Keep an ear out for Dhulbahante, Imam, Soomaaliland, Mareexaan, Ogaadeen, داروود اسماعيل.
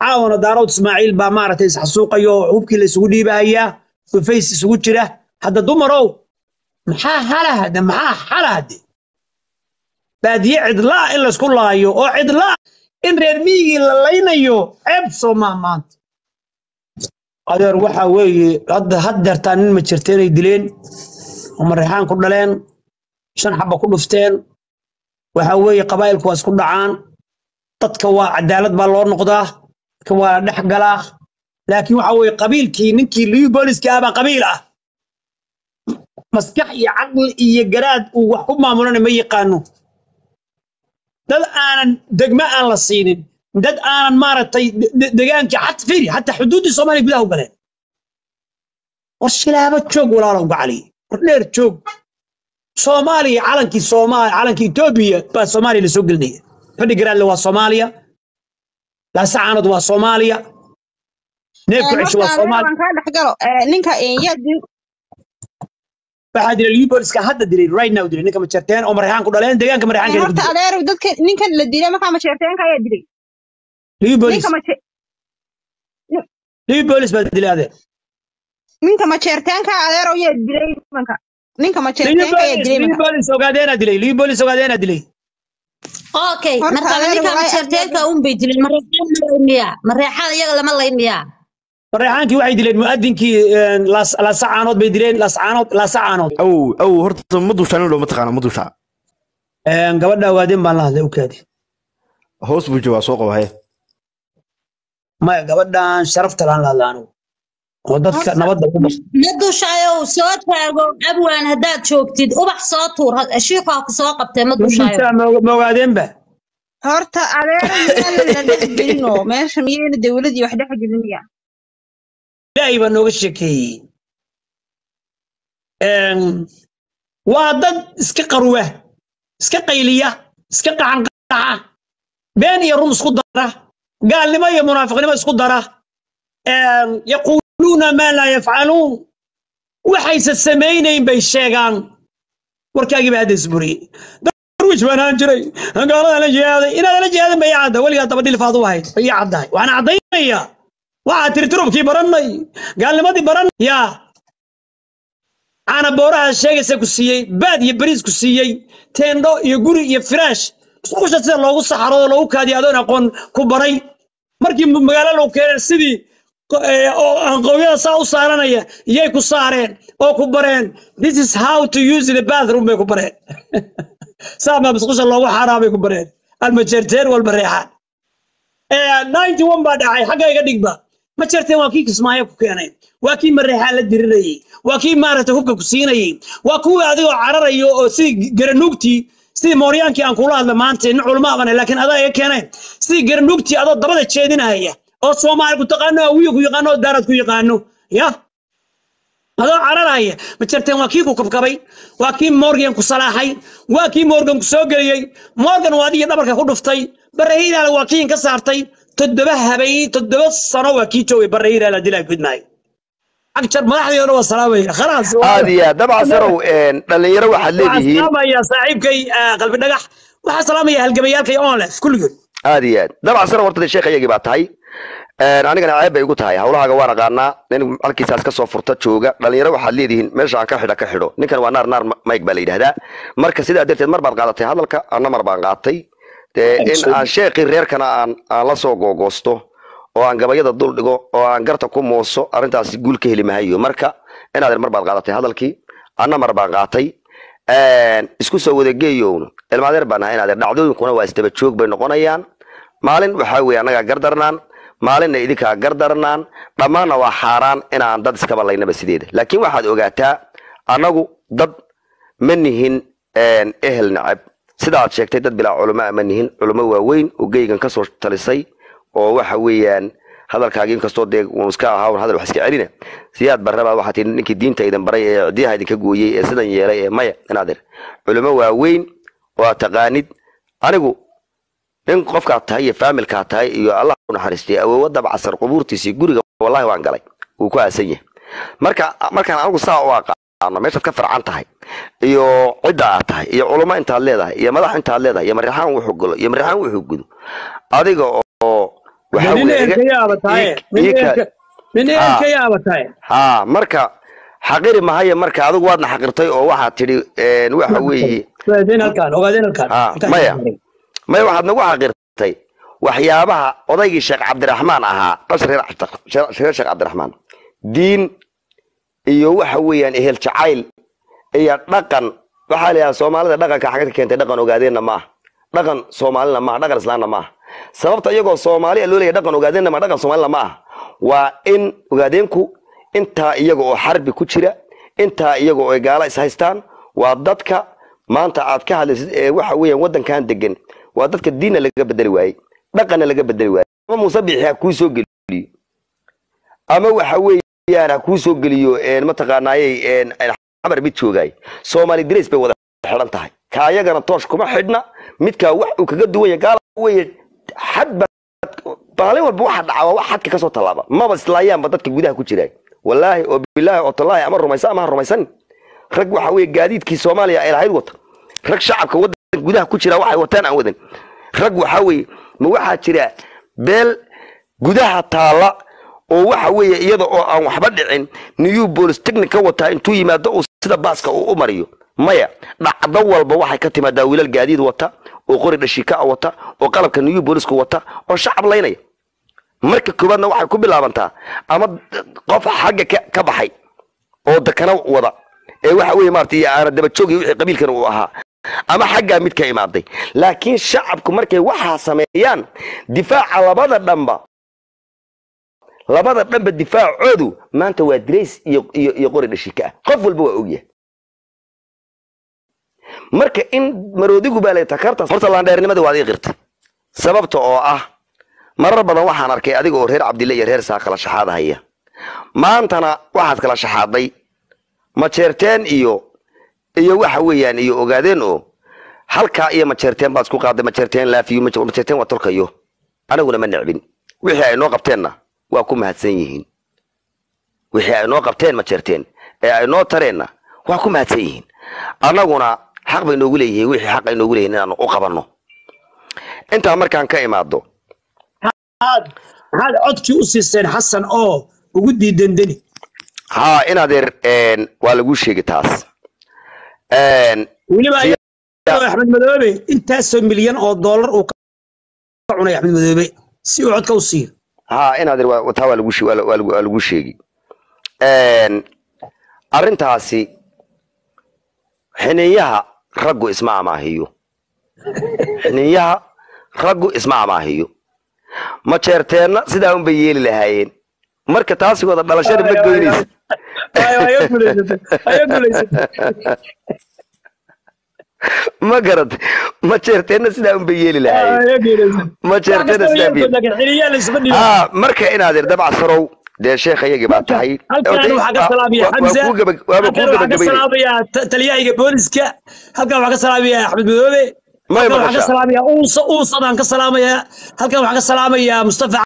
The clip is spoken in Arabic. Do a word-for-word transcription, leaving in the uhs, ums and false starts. عاونا داروود اسماعيل با مارتي سحسوقيو حبكي لسو ديبايا في فيس سو جيره حدا دمرو maxaa halaada maxaa halaade baadiye cidla in la isku laayo oo cidla in reer miyiga la leeynayo ceeb Soomaaliland qadeer waxa weeye hadda haddarta nin ma jirteen ay dileen oo Mareexaan ku dhaleen shan xaba ku dhufteen waxa weeye qabaayilku waa isku dhacaan dadka waa cadaalad baa loo noqdaa ka waa dhex gala laakiin waxa weeye qabiilkii ninkii liibooliska ah qabiil ah مسكح يا عقل يا جراد وحب ما مرنا ما يقانو دل أنا دجما أنا الصيني دد أنا مارت دجانك حتى فيري حتى حدود الصومالي بلا وبلا والشلابة تشوق ولا روق عليه لير تشوق صومالي علنك الصومال علنك إثيوبيا بس صومالي لسوق النية فدي جراد لو الصوماليا لا سعند لو الصوماليا نفعش لو الصومال بعد اليوبرس كهذا دليل right now دليل نكمل شرتين أو مريحان كودلين دقيقة مريحان كده. حتى على رودك نكمل الدليل ما كمل شرتين كايا دليل. اليوبرس. اليوبرس بعد الدليل هذا. نكمل شرتين كا على رودي دليل ما كا. نكمل شرتين كايا دليل. اليوبرس وقادينا دليل. اليوبرس وقادينا دليل. أوكي. مرحبا نكمل شرتين كأم بيدليل مريحان مريحان مريحان يغلى ملا إنديا. مريحان كي واحد دليل مؤذن كي لاس لاسعانوت بيدلين لاسعانوت لاسعانوت أو أو هرت مدوشان ولا متقان مدوشان. إن قبلنا وادين بالله ذي وكادي. هوس بجوا سوق وهاي. ما قبلنا شرفت الآن لانو. ودك نبض بوم. مدوشايو صوت فاعو أبوان هدات شوكتيد وبح صوتور أشيقة ساقة بتمدوشايو. ما وادين به. هرت على الدليل ماشي مين الدولة وحدة حاجة جميلة. دائما نوشكي ان وادد اسك قروه اسك قيليه اسك قعنقعه بين يروم اسكو دره قال لي ما يا منافق لما اسكو دره يقولون ما لا يفعلون وحيس السمينين بي شيغان وركاغي بهذا الزبري دروج وانا انجري قال انا جهادي انا انا جهادي بيعده ولي تبديل فاضو هاي بيعده وانا عضينيا waa tirtirub ki baranay gaalnimadii baran ya ana booraha sheegaysa ku siiyay baad iyo bariis ku siiyay teendo iyo guri iyo firaash qoysas sida loogu saxaro loogu kaadiyo adoon aqoon ku baray markii magaalada loo keenay sidii oo aan qoyada saa u saaranaya iyay ku saareen oo ku bareen this is how to use the bathroom ku bareen saama bisqoysas loogu xaraabay ku bareen almajeerteen wal bareexaan ee واحد وتسعين baad ay xaqayga dhigba ما جرتين واكي كسمايا كوكيناي واكي مريحا لا ديريناي واكي مارته هبكا كسيناي واكو اديو عررايو او سي غرنوغتي سي موريانكي ان كولا هادلا مانتي ان علماء بان لكن ادايا كيناي سي غرنوغتي ادو دبدا جيدينايا او سومالي كو تقانو ويو كو يقانو دارد كو يقانو يا ادو عررايا ما جرتين واكي كو كبكباي واكي مورغان كو صلاحاي واكي مورغان كو سو غليي مورغان وادي دبركا كو دفتاي برهيدا واكين كسارتاي تدبها بي تدب الصنوة كيتو برير على دلع بدناي أكثر ما أحد يروى صنوة خلاص هذه دبع صرو اللي يروح حليه سلام يا صاحب كي قلب النجاح وحسلام يا هالجميل كي أونلس كل يوم هذه دبع صرو ورطة الشيخ يجي بعدهاي أنا كنا عيب يقول هاي هقولها جوارا قارنا لأن الكيسات كسوفرت شوجا اللي يروح حليه مرجع كحدا كحلو نكنا ونار نار ما يقبل يده مركز إذا درت المربع قاطي هذا الك أنا مربع قاطي إن الشيخ الرير كان عن الله سوق أغسطس وعن جبايد الدول دقو وعن جرتكم موسو أنت أقول كهلي مهيو مركا أنا هذا المربع قاطي هذا الكي أنا مربع قاطي إسكو سووا دقيون المعذر بنا أنا هذا نعدون كنا واستبتشوك بين قنايان مالن وحوي أنا جردرنان مالن إذيك جردرنان بمعنى وحاران أنا عن ضد سكبل لنا بسديد لكن واحد أوجاتا أنا ضد منهن أهل نعب سدعت شكتي داد بلا علماء منهن علماء واوين وجيجن كسر تلسي ووحويان هذا الكاجين كسر ديك ومسكا هاون هذا الحسكي علينا سياد برا واحد إنك الدين تايدن برا دي هاي كجوية سدن يراي مايا نادر علماء واوين وتقاند أناجو إن قف كعتاي فامل كعتاي يا الله نحرستي أو وضب عصر قبورتي سيجوري والله وانجلي وكواسية مركا مركا أنا أقول ساعة واقع أنا ماشي أتكفر عن تهاي يو عدة تهاي يو علماء أنت على ده يا ملاح أنت على ده يا مريحان وحقله يا مريحان وحقله هذا جو من إيه كيابة هاي من إيه كيابة هاي ها مركا حقير ما هي مركا هذا وادنا حقيرتي أو واحد تري نوع وي قاعدين الكار وقاعدين الكار ما ي ما ي واحد نوع حقيرتي وحيابها وضيق الشيخ عبد الرحمن أها قصر الشيخ عبد الرحمن دين يو حويا إهل تعايل إيه نقن وحاليا سومالنا نقن كحاجات كنت نقن وقاعدين ما نقن سومالنا ما نقن إسلامنا ما sababta iyagoo Soomaaliya loo leeyahay dhaqan ogaadeenna ma dhaqan Soomaaliya ma ah waa in ogaadeenku inta iyagoo harbi ku jira inta iyagoo ay gaala is haystaan waa dadka maanta aad ka hadlaysid ee waxa weeyaan wadankan degan waa dadka diinna laga bedeli waayay dhaqanna laga bedeli waayay ama musabiixa ku soo geliyo ama waxa weeyaan ku soo geliyo ee ma taqaanaayay ee xabar mid joogay Soomaali dress bay wada xidhan tahay ka iyagana toosh kuma xidhna midka wax uu kaga duwan yahay gaala weeyay حد بالي والبواحد عوا حد كسر طلابه ما بس لا يام بدك جودها كتير والله وبالله والله أمر رميسان ما رميسان رجع حوي جديد كي سوماليا إلى هالوط رجع شعب كود جودها كتير واحد وتان أودن رجع حوي موحد كتير بل جودها طالع ووحوي يضع أو حبدع عن نيو بولس تكنيك وتان توي ما دو سد باسكا وأمريو مايا نحضور بواحد كتير ما داويل الجديد وتا وقرد الشيكاء وطا وقلبك نيو بولسك وطا وشعب ليني مركب كوبان وحي كوب لابنتا اما قف حاجه كبحي او دكنا ودا اي waxa weey maartii aan daba joogay wixii qabiilkan uu ahaa ama xagga mid ka imaaday laakiin shacabku markay waxa sameeyaan difaaca labada dhanba labada dhanba difaacoodu maanta waa dreys iyo qorid shikaa qof walba waa ogyahay marka in marodigu baa la takarta horta la dheernimada waad qirtay sababta oo ah marar badan waxaan arkay adiga oo reer Cabdilay reer Saaqala shaxaad haya maantana waxaad kala shaxaaday ma jeerteen iyo iyo waxa weeyaan iyo ogaadeen oo halka iyo ma jeerteen baad ku qaaday ma jeerteen laafiyo ma jeerteen waa tolkayo anaguna ma nacbin wixii ay noo qabteenna waa ku mahadsan yihiin wixii ay noo qabteen ma jeerteen ee ay noo tareenna waa ku mahadsan yihiin anaguna حق بينقوله هي وحي حق بينقوله إن أنا أقبلنه. أنت عمرك عن كائم عضو. هذا هذا عطتي أسيسن حسن أو وجودي دندني. ها أنا در إن والجوشي جتاس. إن. ولما يا أحمد مدوبي أنت سو مليون أو دولار أو كعونة يا أحمد مدوبي سيو عطك وصير. ها أنا در وتهوى الجوشي وال وال والجوشي. إن أرنت هاسي حنيها رجو اسمع ما هيو نيا رجو اسمع ما هيو ما تشرتنا سيدهم بيجيل لهاين مركز تاسي وضع بلاشين بالجوينيز أيوة أيوة بلشت أيوة بلشت ما قرد ما تشرتنا سيدهم بيجيل لهاين ما تشرتنا سيدهم بيجيل آه مركز هنا ده دبع صرو ده شيخ يجي بعد تحيي. هالكانوا حق سلابية حمزة. هالكانوا حق سلابية تليا يجي بوليسك. هالكانوا حق سلابية أحمد بدوبي. هالكانوا حق سلابية أوص أوص أنا حق سلامية. هالكانوا حق سلامية مصطفى.